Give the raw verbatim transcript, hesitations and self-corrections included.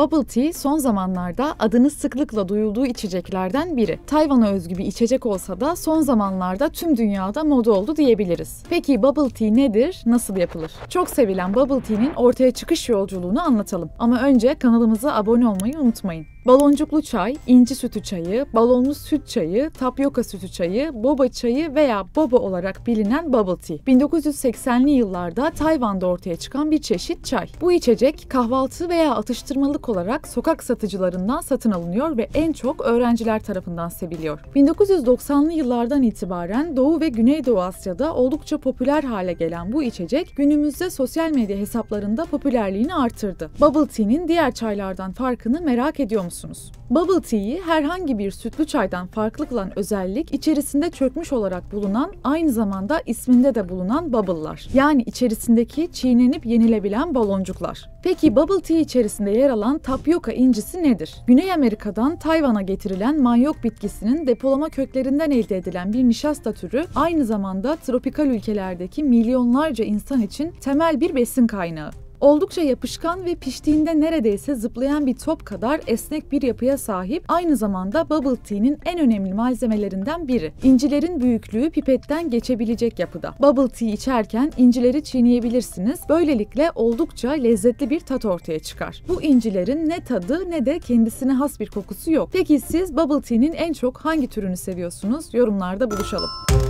Bubble tea son zamanlarda adını sıklıkla duyulduğu içeceklerden biri. Tayvan'a özgü bir içecek olsa da son zamanlarda tüm dünyada moda oldu diyebiliriz. Peki bubble tea nedir, nasıl yapılır? Çok sevilen bubble tea'nin ortaya çıkış yolculuğunu anlatalım. Ama önce kanalımıza abone olmayı unutmayın. Baloncuklu çay, inci sütü çayı, balonlu süt çayı, tapyoka sütü çayı, boba çayı veya boba olarak bilinen bubble tea. bin dokuz yüz seksenli yıllarda Tayvan'da ortaya çıkan bir çeşit çay. Bu içecek kahvaltı veya atıştırmalık olarak sokak satıcılarından satın alınıyor ve en çok öğrenciler tarafından seviliyor. bin dokuz yüz doksanlı yıllardan itibaren Doğu ve Güneydoğu Asya'da oldukça popüler hale gelen bu içecek günümüzde sosyal medya hesaplarında popülerliğini artırdı. Bubble tea'nin diğer çaylardan farkını merak ediyor musunuz? Bubble tea'yi herhangi bir sütlü çaydan farklı kılan özellik içerisinde çökmüş olarak bulunan, aynı zamanda isminde de bulunan bubble'lar. Yani içerisindeki çiğnenip yenilebilen baloncuklar. Peki bubble tea içerisinde yer alan tapyoka incisi nedir? Güney Amerika'dan Tayvan'a getirilen manyok bitkisinin depolama köklerinden elde edilen bir nişasta türü, aynı zamanda tropikal ülkelerdeki milyonlarca insan için temel bir besin kaynağı. Oldukça yapışkan ve piştiğinde neredeyse zıplayan bir top kadar esnek bir yapıya sahip, aynı zamanda bubble tea'nin en önemli malzemelerinden biri. İncilerin büyüklüğü pipetten geçebilecek yapıda. Bubble tea içerken incileri çiğneyebilirsiniz. Böylelikle oldukça lezzetli bir tat ortaya çıkar. Bu incilerin ne tadı ne de kendisine has bir kokusu yok. Peki siz bubble tea'nin en çok hangi türünü seviyorsunuz? Yorumlarda buluşalım.